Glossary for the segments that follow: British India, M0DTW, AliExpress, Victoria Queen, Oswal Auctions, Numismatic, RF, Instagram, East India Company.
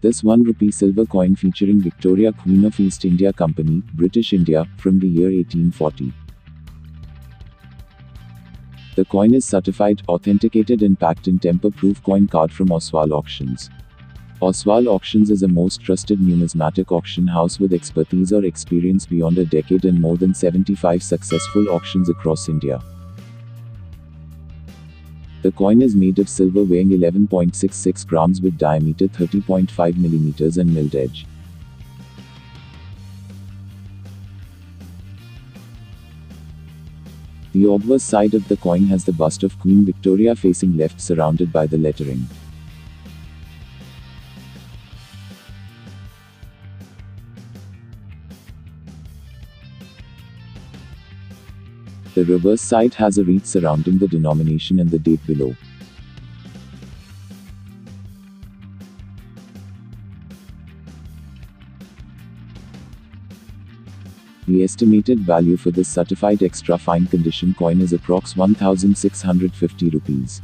This ₹1 silver coin featuring Victoria Queen of East India Company, British India, from the year 1840. The coin is certified, authenticated and packed in temper-proof coin card from Oswal Auctions. Oswal Auctions is a most trusted numismatic auction house with expertise or experience beyond a decade and more than 75 successful auctions across India. The coin is made of silver weighing 11.66 grams with diameter 30.5 millimeters and milled edge. The obverse side of the coin has the bust of Queen Victoria facing left surrounded by the lettering. The reverse side has a wreath surrounding the denomination and the date below. The estimated value for this certified extra fine condition coin is approx 1,650 rupees.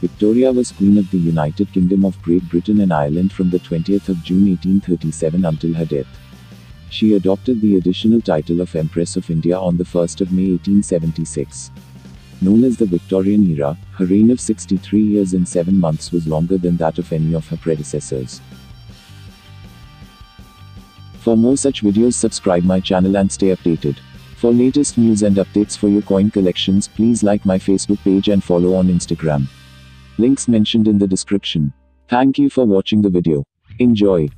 Victoria was Queen of the United Kingdom of Great Britain and Ireland from the 20th of June 1837 until her death. She adopted the additional title of Empress of India on the 1st of May 1876. Known as the Victorian era, her reign of 63 years and 7 months was longer than that of any of her predecessors. For more such videos, subscribe my channel and stay updated. For latest news and updates for your coin collections, please like my Facebook page and follow on Instagram. Links mentioned in the description. Thank you for watching the video. Enjoy.